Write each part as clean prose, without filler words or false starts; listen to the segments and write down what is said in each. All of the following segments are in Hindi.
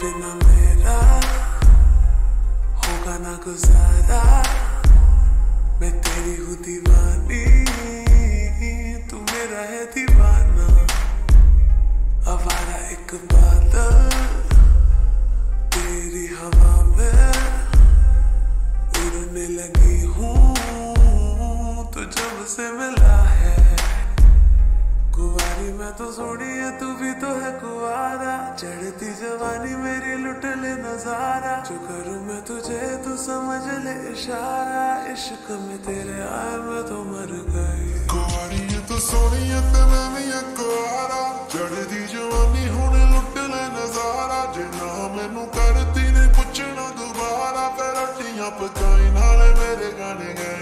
primavera, होगा ना गुजारा, मैं तेरी हूँ दीवानी, तू मेरा है दीवाना, आवारा एक बादल, तेरी हवा में उड़ने लगी हूँ, तो जब से मिला है, कुवारी मैं तो सोनी है, तू भी तो है कुवारा, चढ़ती जवानी मेरी लुट ले नजारा, जो करूँ मैं तुझे तू समझ ले इशारा, इश्क में तेरे आए मैं तो मर गई। कुवारी है तो सोनी है, तो मैं भी है कुवारा, चढ़ती जवानी होने लुट ले नजारा, जिन्ना मैनू करती ने पूछना दोबारा, फिर रोटियां पकाई नाले मेरे गाने गए।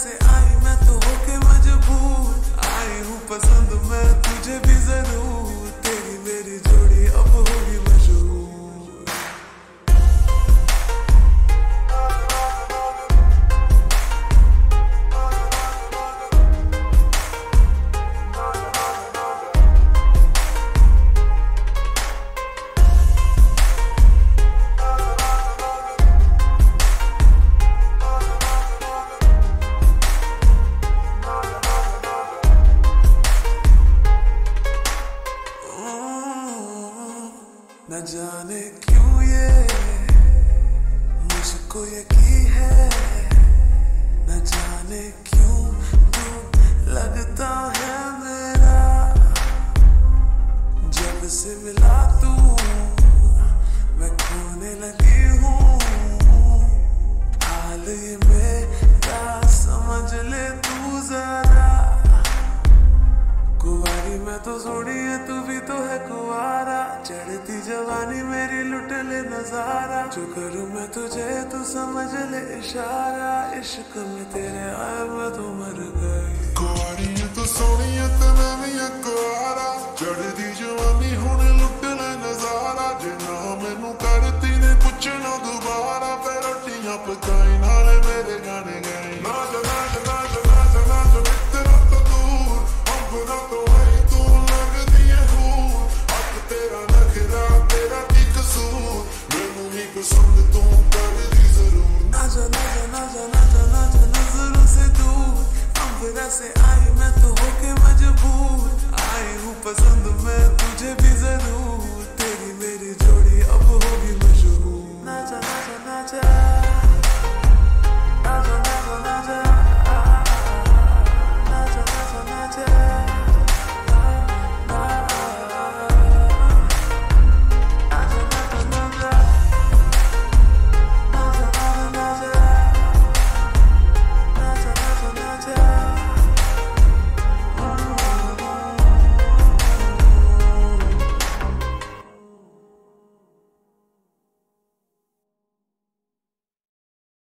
से आई मैं तो होके मजबूर आई हूँ पसंद मैं तुझे भी जरूर तेरी मेरी जोड़ी अब होगी मशहूर न जाने क्यों ये मुझको यकीन है न जाने क्यों तू लगता है मेरा जब से मिला तू मैं खोने लगी हूँ हाल ये मेरा समझ ले तू जरा कुवारी मैं तो सोनी है तू भी तो है कुवारा चढ़ती जवानी मेरी लुट ले नजारा जो करूँ मैं तुझे तू समझ ले इशारा इश्क में तेरे आए मैं तो मर गई कुवारी है तो सोनी है तो मैं भी है कुवारा चढ़ती जवानी होने लुट ले नजारा जिन्ना मैनू करती ने पूछना दोबारा फिर रोटियां पकाई